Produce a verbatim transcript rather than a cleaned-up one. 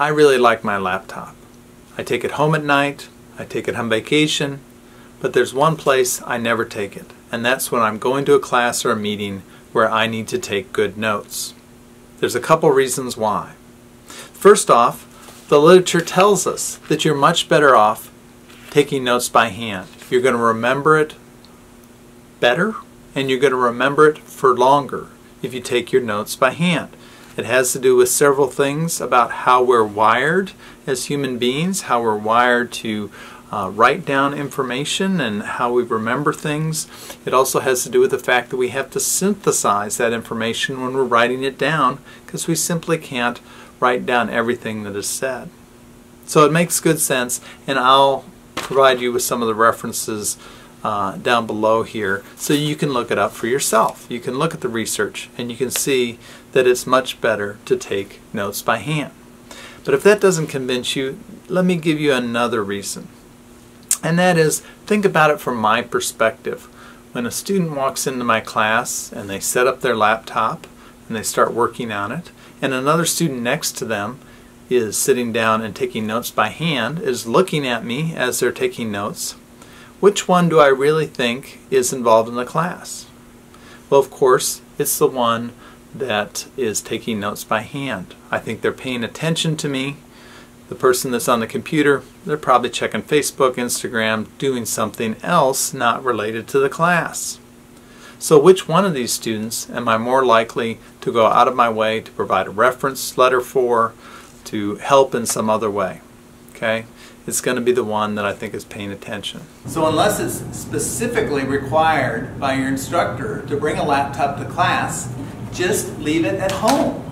I really like my laptop. I take it home at night, I take it on vacation, but there's one place I never take it, and that's when I'm going to a class or a meeting where I need to take good notes. There's a couple reasons why. First off, the literature tells us that you're much better off taking notes by hand. You're going to remember it better, and you're going to remember it for longer if you take your notes by hand. It has to do with several things about how we're wired as human beings, how we're wired to uh, write down information and how we remember things. It also has to do with the fact that we have to synthesize that information when we're writing it down, because we simply can't write down everything that is said. So it makes good sense, and I'll provide you with some of the references Uh, down below here so you can look it up for yourself. You can look at the research and you can see that it's much better to take notes by hand. But if that doesn't convince you, let me give you another reason. And that is, think about it from my perspective. When a student walks into my class and they set up their laptop and they start working on it, and another student next to them is sitting down and taking notes by hand, is looking at me as they're taking notes, which one do I really think is involved in the class? Well, of course, it's the one that is taking notes by hand. I think they're paying attention to me. The person that's on the computer, they're probably checking Facebook, Instagram, doing something else not related to the class. So which one of these students am I more likely to go out of my way to provide a reference letter for, to help in some other way? Okay? It's going to be the one that I think is paying attention. So unless it's specifically required by your instructor to bring a laptop to class, just leave it at home.